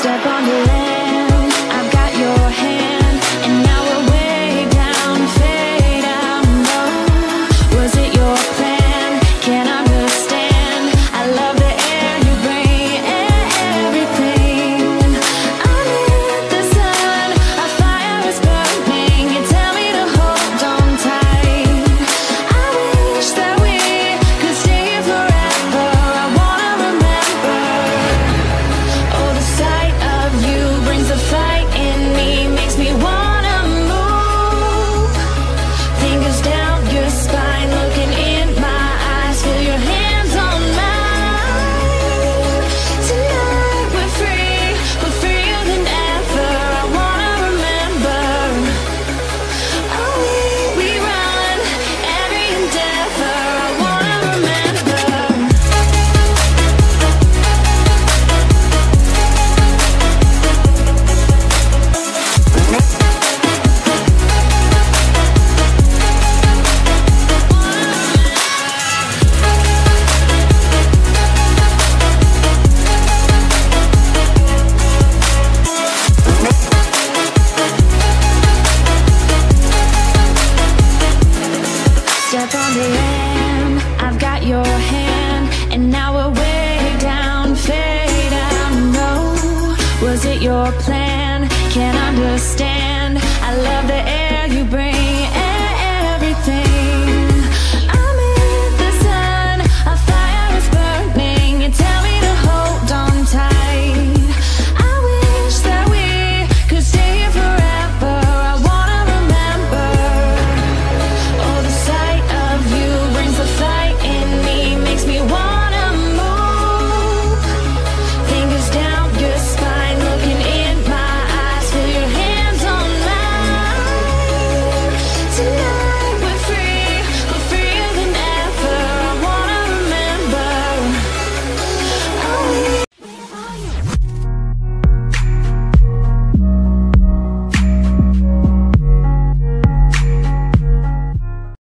step on the land, I've got your hand, and now we're way down, fade out, no. Was it your plan? Can't understand. I love the air you bring, everything. I'm in the sun, a fire is burning. You tell me to hold on tight. I wish that we could stay here forever. I wanna remember. Oh, the sun you brings the fight in me, makes me wanna move. Fingers down your spine, looking in my eyes, feel your hands on mine. Tonight we're freer than ever. I wanna remember. Oh, we run every endeavor. I wanna remember. Step on the land, I've got your hand.